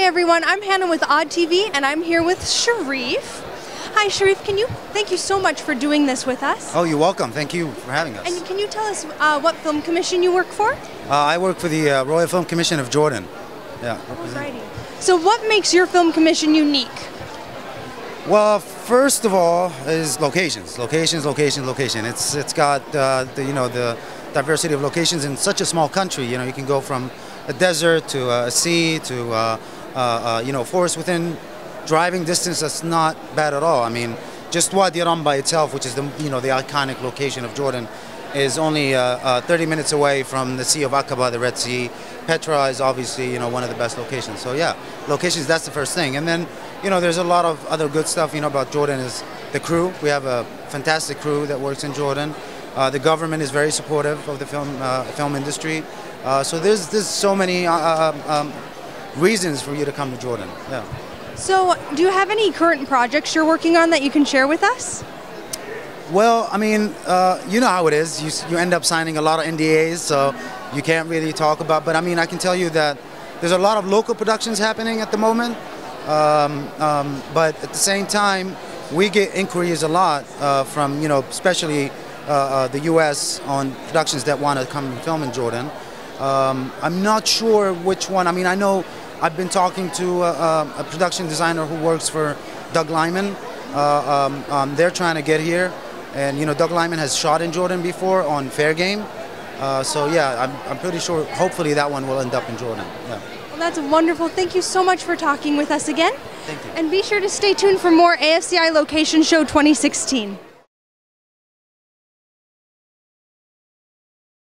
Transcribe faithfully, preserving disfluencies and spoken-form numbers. Hi everyone, I'm Hannah with Odd T V and I'm here with Sharif. Hi Sharif, can you, thank you so much for doing this with us. Oh, you're welcome. Thank you for having us. And can you tell us uh, what film commission you work for? Uh, I work for the uh, Royal Film Commission of Jordan. Yeah. Alrighty. So what makes your film commission unique? Well, first of all is locations. Locations, location, location. It's, it's got uh, the, you know, the diversity of locations in such a small country. You know, you can go from a desert to uh, a sea to uh, uh, uh, you know, forest within driving distance. That's not bad at all. I mean, just Wadi Rum by itself, which is the, you know, the iconic location of Jordan, is only uh, uh, thirty minutes away from the Sea of Aqaba, the Red Sea. Petra is obviously, you know, one of the best locations. So yeah, locations, that's the first thing. And then, you know, there's a lot of other good stuff, you know, about Jordan is the crew. We have a fantastic crew that works in Jordan. Uh, the government is very supportive of the film uh, film industry. Uh, so there's there's so many uh, um, reasons for you to come to Jordan. Yeah. So do you have any current projects you're working on that you can share with us? Well, I mean, uh, you know how it is. You, you end up signing a lot of N D As, so you can't really talk about. But I mean, I can tell you that there's a lot of local productions happening at the moment. Um, um, but at the same time, we get inquiries a lot uh, from, you know, especially uh, uh, the U S on productions that want to come and film in Jordan. Um, I'm not sure which one. I mean, I know I've been talking to uh, a production designer who works for Doug Lyman. Uh, um, um, they're trying to get here, and you know, Doug Lyman has shot in Jordan before on Fair Game. Uh, so yeah, I'm, I'm pretty sure. Hopefully, that one will end up in Jordan. Yeah. Well, that's wonderful. Thank you so much for talking with us again. Thank you. And be sure to stay tuned for more A F C I Location Show twenty sixteen.